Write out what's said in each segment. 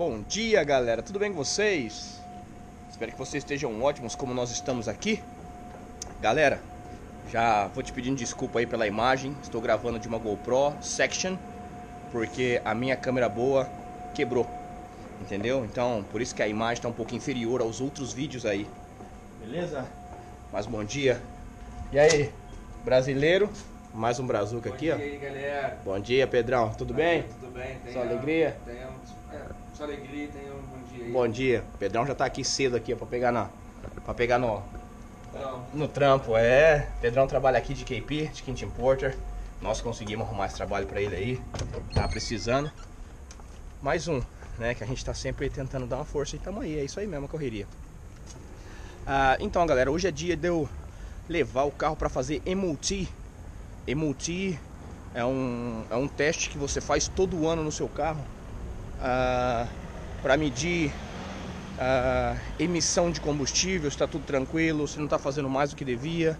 Bom dia, galera, tudo bem com vocês? Espero que vocês estejam ótimos como nós estamos aqui. Galera, já vou te pedindo desculpa aí pela imagem. Estou gravando de uma GoPro Section porque a minha câmera boa quebrou, entendeu? Então por isso que a imagem está um pouco inferior aos outros vídeos aí, beleza? Mas bom dia. E aí, brasileiro? Mais um brazuca aqui, ó. Bom dia, galera. Bom dia, Pedrão. Tudo bem? Tudo bem. Só alegria? Só alegria. Tenha um bom dia aí. Bom dia. Pedrão já tá aqui cedo aqui, ó, pra pegar no trampo, é. Pedrão trabalha aqui de KP, de Quinta Importer. Nós conseguimos arrumar esse trabalho pra ele aí. Tá precisando. Mais um, né? Que a gente tá sempre tentando dar uma força e tamo aí. É isso aí mesmo, a correria. Então, galera, hoje é dia de eu levar o carro para fazer MOT. MOT é um teste que você faz todo ano no seu carro para medir emissão de combustível, se está tudo tranquilo, se não está fazendo mais do que devia,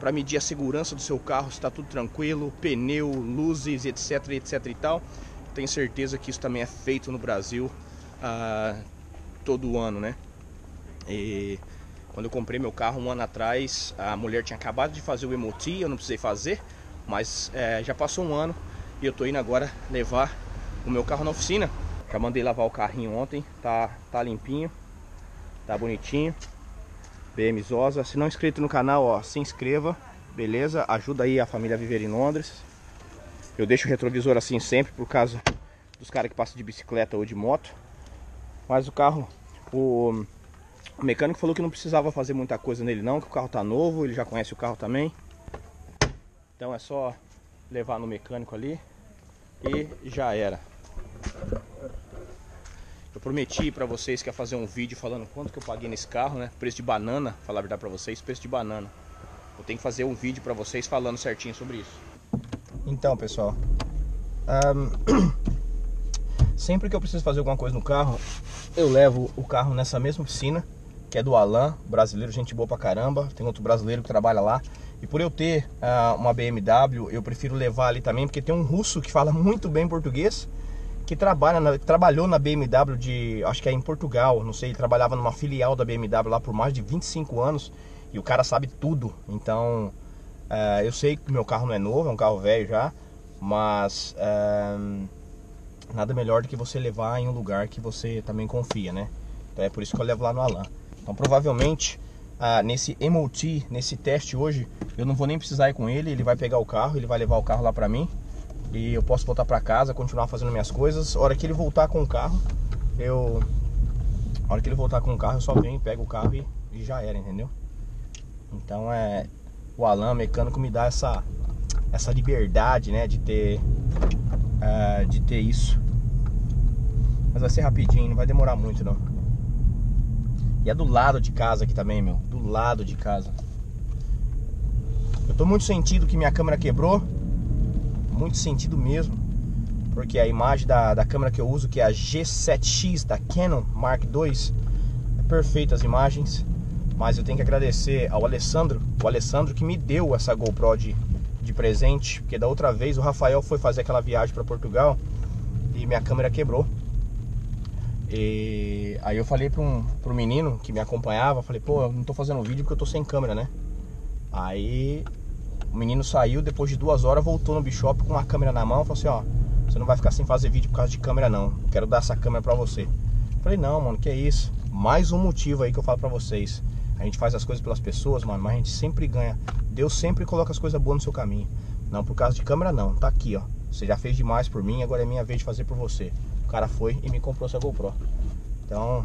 para medir a segurança do seu carro, se está tudo tranquilo, pneu, luzes, etc, etc e tal. Tenho certeza que isso também é feito no Brasil todo ano, né? E quando eu comprei meu carro um ano atrás, a mulher tinha acabado de fazer o MOT, eu não precisei fazer, mas já passou um ano e eu tô indo agora levar o meu carro na oficina. Já mandei lavar o carrinho ontem, tá limpinho, tá bonitinho, BM Zosa. Se não é inscrito no canal, ó, se inscreva, beleza? Ajuda aí a família a viver em Londres. Eu deixo o retrovisor assim sempre, por causa dos caras que passam de bicicleta ou de moto. Mas o carro, o mecânico falou que não precisava fazer muita coisa nele não, que o carro tá novo, ele já conhece o carro também. Então é só levar no mecânico ali e já era. Eu prometi pra vocês que ia fazer um vídeo falando quanto que eu paguei nesse carro, né? Preço de banana, falar a verdade pra vocês, preço de banana. Eu tenho que fazer um vídeo pra vocês falando certinho sobre isso. Então, pessoal, sempre que eu preciso fazer alguma coisa no carro, eu levo o carro nessa mesma oficina, que é do Alan, brasileiro, gente boa pra caramba. Tem outro brasileiro que trabalha lá. E por eu ter uma BMW, eu prefiro levar ali também, porque tem um russo que fala muito bem português, que trabalhou na BMW de, acho que é em Portugal, não sei, ele trabalhava numa filial da BMW lá por mais de 25 anos, e o cara sabe tudo. Então, eu sei que meu carro não é novo, é um carro velho já, mas nada melhor do que você levar em um lugar que você também confia, né? Então é por isso que eu levo lá no Alan. Então provavelmente nesse MOT, nesse teste hoje, eu não vou nem precisar ir com ele. Ele vai pegar o carro, ele vai levar o carro lá pra mim, e eu posso voltar pra casa, continuar fazendo minhas coisas. A hora que ele voltar com o carro, eu só venho, pego o carro e já era, entendeu? Então o Alan, mecânico, me dá essa liberdade, né, de ter isso. Mas vai ser rapidinho, não vai demorar muito não. E é do lado de casa aqui também, meu. Do lado de casa. Eu tô muito sentido que minha câmera quebrou. Muito sentido mesmo. Porque a imagem da câmera que eu uso, que é a G7X da Canon Mark II, é perfeita as imagens. Mas eu tenho que agradecer ao Alessandro. O Alessandro que me deu essa GoPro de presente, porque da outra vez o Rafael foi fazer aquela viagem para Portugal e minha câmera quebrou. E aí eu falei pro menino que me acompanhava, falei, pô, eu não tô fazendo vídeo porque eu tô sem câmera, né? Aí o menino saiu, depois de 2 horas voltou no Bishop com a câmera na mão, falou assim, ó, você não vai ficar sem fazer vídeo por causa de câmera não, eu quero dar essa câmera pra você. Eu falei, não, mano, que é isso? Mais um motivo aí que eu falo pra vocês. A gente faz as coisas pelas pessoas, mano, mas a gente sempre ganha. Deus sempre coloca as coisas boas no seu caminho. Não, por causa de câmera não, tá aqui, ó. Você já fez demais por mim, agora é minha vez de fazer por você. O cara foi e me comprou essa GoPro. Então,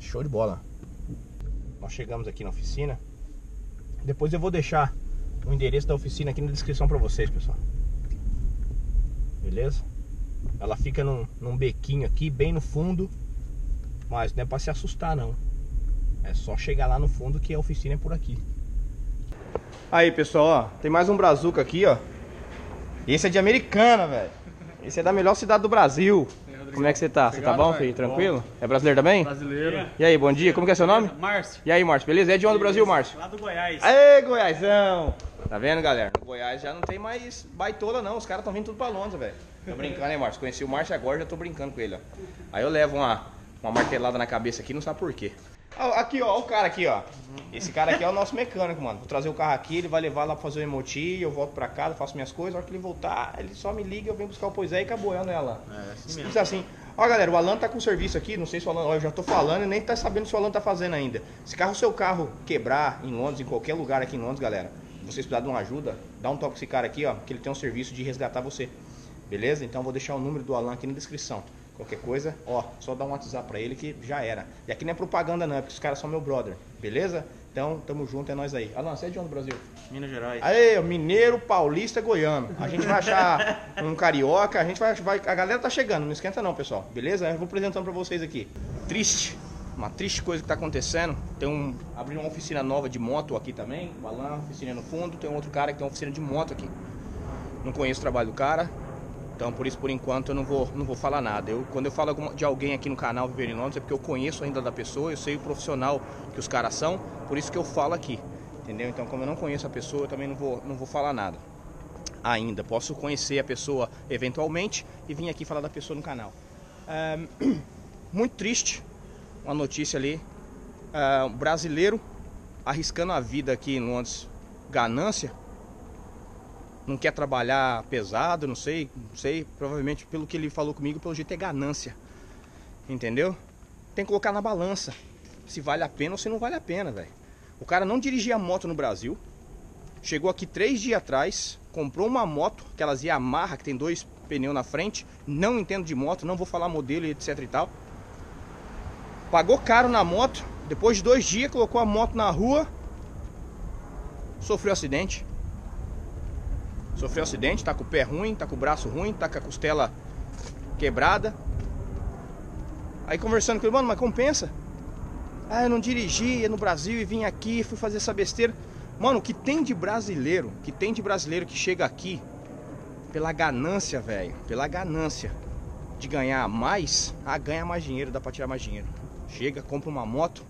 show de bola. Nós chegamos aqui na oficina. Depois eu vou deixar o endereço da oficina aqui na descrição pra vocês, pessoal. Beleza? Ela fica num bequinho aqui, bem no fundo. Mas não é pra se assustar, não. É só chegar lá no fundo que a oficina é por aqui. Aí, pessoal, ó, tem mais um brazuca aqui, ó. Esse é de Americana, velho. Esse é da melhor cidade do Brasil. Aí, como é que você tá? Você tá bom, filho? Tranquilo? Bom. É brasileiro também? Brasileiro. E aí, bom dia. Como que é seu nome? Márcio. E aí, Márcio, beleza? É de onde do Brasil, Márcio? Lá do Goiás. Aê, Goiazão! Tá vendo, galera? No Goiás já não tem mais baitola, não. Os caras estão vindo tudo pra Londres, velho. Tô brincando, hein, Márcio? Conheci o Márcio agora, já tô brincando com ele, ó. Aí eu levo uma martelada na cabeça aqui, não sabe por quê. Aqui, ó, o cara aqui, ó. Esse cara aqui é o nosso mecânico, mano. Vou trazer o carro aqui, ele vai levar lá pra fazer o MOT, eu volto pra casa, faço minhas coisas. Na hora que ele voltar, ele só me liga, eu venho buscar o Pois É e acabou, né, Alan? É, assim mesmo. Isso assim. Ó, galera, o Alan tá com serviço aqui, não sei se o Alan... Ó, eu já tô falando e nem tá sabendo se o Alan tá fazendo ainda. Se o seu carro quebrar em Londres, em qualquer lugar aqui em Londres, galera, vocês precisarem de uma ajuda, dá um toque com esse cara aqui, ó, que ele tem um serviço de resgatar você. Beleza? Então vou deixar o número do Alan aqui na descrição. Qualquer coisa, ó, só dá um WhatsApp pra ele que já era. E aqui não é propaganda não, é porque os caras são meu brother, beleza? Então, tamo junto, é nós aí. Alan, você é de onde, Brasil? Minas Gerais. Aí, mineiro, paulista, goiano. A gente vai achar um carioca, a gente vai... A galera tá chegando, não esquenta não, pessoal. Beleza? Eu vou apresentando pra vocês aqui. Triste. Uma triste coisa que tá acontecendo. Tem um... Abrindo uma oficina nova de moto aqui também. O Alan, oficina no fundo. Tem um outro cara que tem uma oficina de moto aqui. Não conheço o trabalho do cara. Então, por isso, por enquanto, eu não vou falar nada. Quando eu falo de alguém aqui no canal Viver em Londres, é porque eu conheço ainda da pessoa, eu sei o profissional que os caras são, por isso que eu falo aqui, entendeu? Então, como eu não conheço a pessoa, eu também não vou falar nada ainda. Posso conhecer a pessoa eventualmente e vir aqui falar da pessoa no canal. Muito triste, uma notícia ali, um brasileiro arriscando a vida aqui em Londres, ganância. Não quer trabalhar pesado, não sei, provavelmente pelo que ele falou comigo, pelo jeito é ganância, entendeu? Tem que colocar na balança, se vale a pena ou se não vale a pena, velho. O cara não dirigia moto no Brasil, chegou aqui 3 dias atrás, comprou uma moto, aquelas Yamaha, que tem 2 pneus na frente, não entendo de moto, não vou falar modelo e etc e tal. Pagou caro na moto, depois de 2 dias colocou a moto na rua, sofreu acidente. Sofreu acidente, tá com o pé ruim, tá com o braço ruim, tá com a costela quebrada. Aí conversando com ele, mano, mas compensa? Ah, eu não dirigia no Brasil e vim aqui, fui fazer essa besteira. Mano, o que tem de brasileiro, que chega aqui pela ganância, velho, pela ganância de ganhar mais, ganha mais dinheiro, dá pra tirar mais dinheiro. Chega, compra uma moto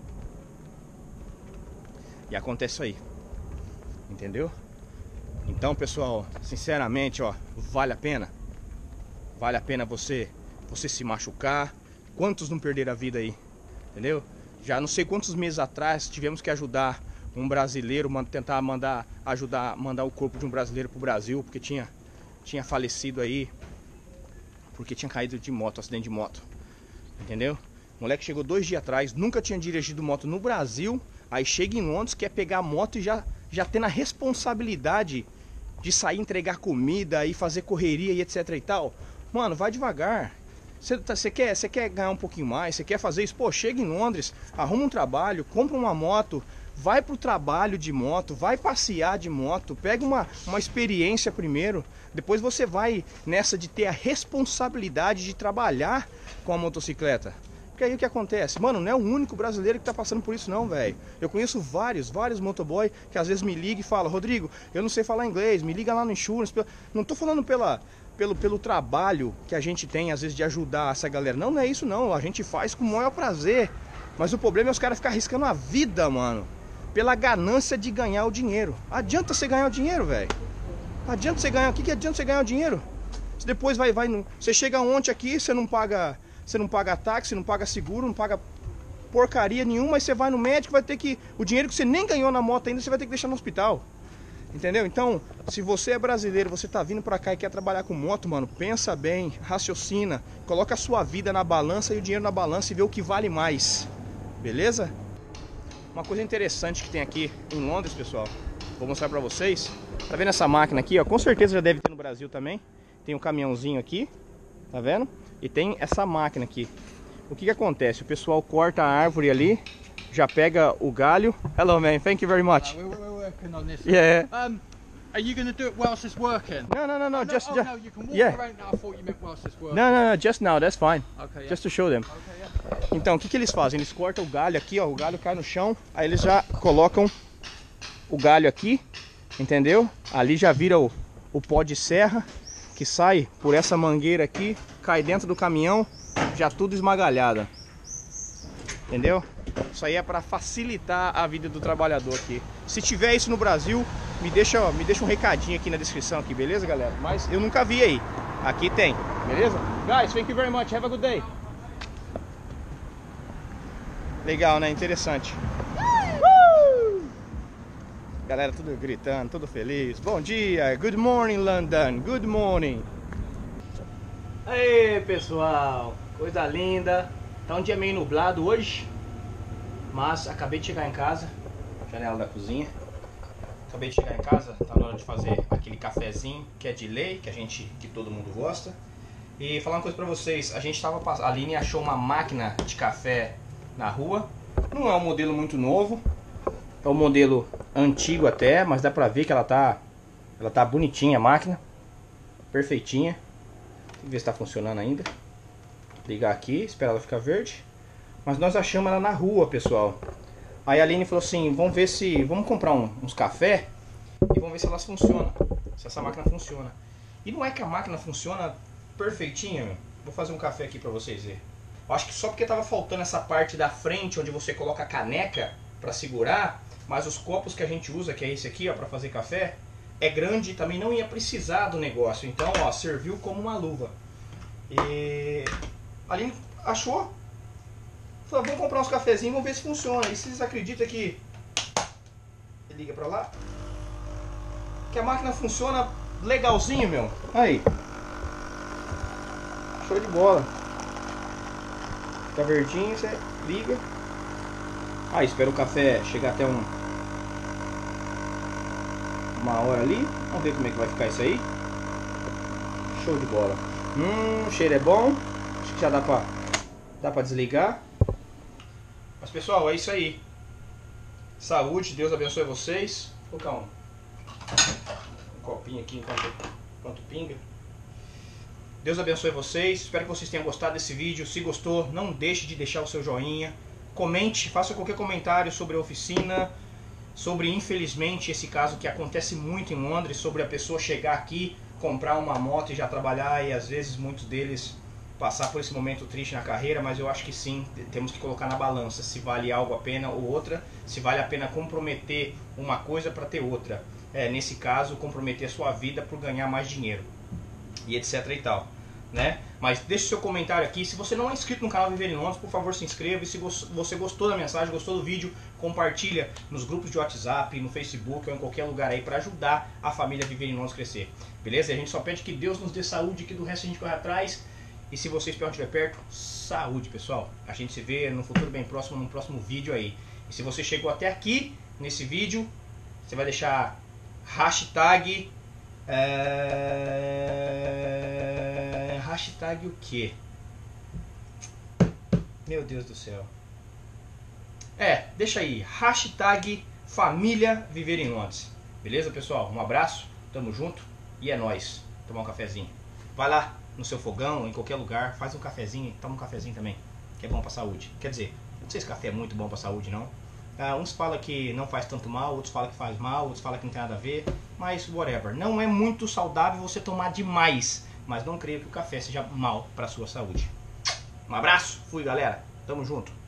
e acontece isso aí, entendeu? Então, pessoal, sinceramente, ó, vale a pena? Vale a pena você se machucar? Quantos não perderam a vida aí? Entendeu? Já não sei quantos meses atrás tivemos que ajudar um brasileiro, tentar mandar o corpo de um brasileiro pro Brasil, porque tinha falecido aí, porque tinha caído de moto, acidente de moto. Entendeu? O moleque chegou 2 dias atrás, nunca tinha dirigido moto no Brasil, aí chega em Londres, quer pegar a moto e já tendo a responsabilidade de sair entregar comida e fazer correria e etc e tal. Mano, vai devagar. Você quer ganhar um pouquinho mais, você quer fazer isso, pô, chega em Londres, arruma um trabalho, compra uma moto, vai pro trabalho de moto, vai passear de moto, pega uma experiência primeiro, depois você vai nessa de ter a responsabilidade de trabalhar com a motocicleta. Porque aí o que acontece? Mano, não é o único brasileiro que tá passando por isso não, velho. Eu conheço vários motoboy que às vezes me ligam e falam: Rodrigo, eu não sei falar inglês, me liga lá no insurance. Não tô falando pelo trabalho que a gente tem, às vezes, de ajudar essa galera. Não, não é isso não, a gente faz com o maior prazer. Mas o problema é os caras ficarem arriscando a vida, mano, pela ganância de ganhar o dinheiro. Adianta você ganhar o dinheiro, velho? Adianta você ganhar, o que adianta você ganhar o dinheiro? Você depois você chega ontem aqui, você não paga táxi, não paga seguro, não paga porcaria nenhuma, aí você vai no médico, vai ter que... O dinheiro que você nem ganhou na moto ainda, você vai ter que deixar no hospital. Entendeu? Então, se você é brasileiro, você tá vindo pra cá e quer trabalhar com moto, mano, pensa bem, raciocina, coloca a sua vida na balança e o dinheiro na balança e vê o que vale mais. Beleza? Uma coisa interessante que tem aqui em Londres, pessoal, vou mostrar pra vocês. Tá vendo essa máquina aqui, ó? Com certeza já deve ter no Brasil também. Tem um caminhãozinho aqui, tá vendo? E tem essa máquina aqui. O que acontece? O pessoal corta a árvore ali, já pega o galho. Hello man, thank you very much. We're working on this. Yeah. Are you going to do it whilst it's working? No, just... Oh, no, you can walk around now. I thought you meant whilst it's working. No, just now, that's fine. Okay, yeah. Just to show them. Okay, yeah. Então, o que eles fazem? Eles cortam o galho aqui, ó, o galho cai no chão, aí eles já colocam o galho aqui, entendeu? Ali já vira o pó de serra, que sai por essa mangueira aqui, cai dentro do caminhão, já tudo esmagalhada, entendeu? Isso aí é para facilitar a vida do trabalhador aqui. Se tiver isso no Brasil, me deixa um recadinho aqui na descrição, aqui, beleza, galera? Mas eu nunca vi aí. Aqui tem, beleza? Guys, thank you very much. Have a good day. Legal, né? Interessante. Galera, tudo gritando, tudo feliz. Bom dia, good morning, London, good morning. Aê, pessoal, coisa linda. Tá um dia meio nublado hoje, mas acabei de chegar em casa. Janela da cozinha. Acabei de chegar em casa, tá na hora de fazer aquele cafezinho que é de lei, que todo mundo gosta. E falar uma coisa pra vocês, a Aline achou uma máquina de café na rua. Não é um modelo muito novo, é um modelo antigo até, mas dá pra ver que ela tá bonitinha a máquina, perfeitinha. Deixa eu ver se tá funcionando ainda. Ligar aqui, esperar ela ficar verde. Mas nós achamos ela na rua, pessoal. Aí a Aline falou assim, vamos comprar uns café e vamos ver se elas funcionam, se essa máquina funciona. E não é que a máquina funciona perfeitinha, meu. Vou fazer um café aqui pra vocês verem. Eu acho que só porque tava faltando essa parte da frente onde você coloca a caneca pra segurar, mas os copos que a gente usa, que é esse aqui, ó, pra fazer café, é grande e também não ia precisar do negócio. Então, ó, serviu como uma luva. E a Aline achou, falou, vamos comprar uns cafezinhos, vamos ver se funciona. E vocês acreditam que... Liga pra lá. Que a máquina funciona legalzinho, meu. Aí. Show de bola. Tá verdinho, você liga. Aí, espera o café chegar até uma hora ali. Vamos ver como é que vai ficar isso aí. Show de bola. O cheiro é bom. Acho que já dá pra desligar. Mas, pessoal, é isso aí. Saúde, Deus abençoe vocês. Vou colocar um copinho aqui enquanto pinga. Deus abençoe vocês. Espero que vocês tenham gostado desse vídeo. Se gostou, não deixe de deixar o seu joinha. Comente, faça qualquer comentário sobre a oficina, sobre, infelizmente, esse caso que acontece muito em Londres, sobre a pessoa chegar aqui, comprar uma moto e já trabalhar, e às vezes muitos deles passar por esse momento triste na carreira, mas eu acho que sim, temos que colocar na balança se vale algo a pena ou outra, se vale a pena comprometer uma coisa para ter outra. Nesse caso, comprometer a sua vida por ganhar mais dinheiro, e etc e tal. Né? Mas deixe seu comentário aqui. Se você não é inscrito no canal Viver em Londres, por favor, se inscreva. E se você gostou da mensagem, gostou do vídeo, compartilha nos grupos de WhatsApp, no Facebook ou em qualquer lugar aí para ajudar a família Viver em Londres crescer. Beleza? E a gente só pede que Deus nos dê saúde, que do resto a gente corre atrás. E se você estiver perto, saúde, pessoal. A gente se vê no futuro bem próximo, num próximo vídeo aí. E se você chegou até aqui nesse vídeo, você vai deixar hashtag... Hashtag o que? Meu Deus do céu. Deixa aí. Hashtag família Viver em Londres. Beleza, pessoal? Um abraço, tamo junto e é nóis. Tomar um cafezinho. Vai lá no seu fogão, em qualquer lugar, faz um cafezinho, toma um cafezinho também, que é bom pra saúde. Quer dizer, não sei se café é muito bom pra saúde, não. Uns falam que não faz tanto mal, outros falam que faz mal, outros falam que não tem nada a ver. Mas whatever. Não é muito saudável você tomar demais. Mas não creio que o café seja mal para a sua saúde. Um abraço, fui, galera. Tamo junto.